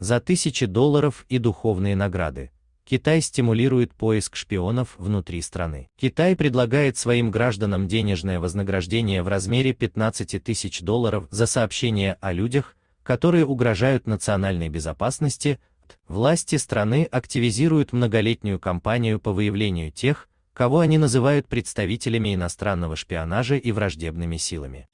За $1000 и духовные награды Китай стимулирует поиск шпионов внутри страны. Китай предлагает своим гражданам денежное вознаграждение в размере $15 000 за сообщения о людях, которые угрожают национальной безопасности. Власти страны активизируют многолетнюю кампанию по выявлению тех, кого они называют представителями иностранного шпионажа и враждебными силами.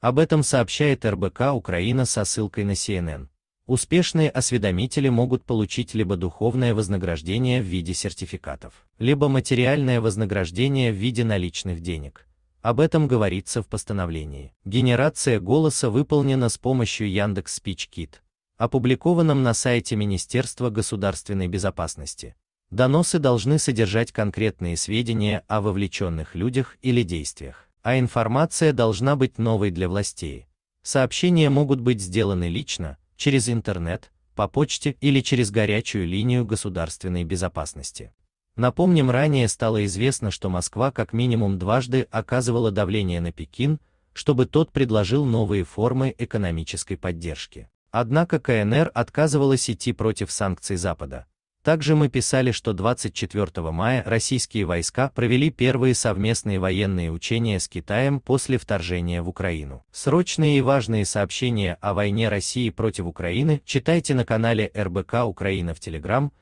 Об этом сообщает РБК Украина со ссылкой на CNN. Успешные осведомители могут получить либо духовное вознаграждение в виде сертификатов, либо материальное вознаграждение в виде наличных денег. Об этом говорится в постановлении. Генерация голоса выполнена с помощью Яндекс.СпичКит, опубликованном на сайте Министерства государственной безопасности. Доносы должны содержать конкретные сведения о вовлеченных людях или действиях, а информация должна быть новой для властей. Сообщения могут быть сделаны лично, через интернет, по почте или через горячую линию государственной безопасности. Напомним, ранее стало известно, что Москва как минимум дважды оказывала давление на Пекин, чтобы тот предложил новые формы экономической поддержки. Однако КНР отказывалась идти против санкций Запада. Также мы писали, что 24 мая российские войска провели первые совместные военные учения с Китаем после вторжения в Украину. Срочные и важные сообщения о войне России против Украины читайте на канале РБК Украина в Telegram.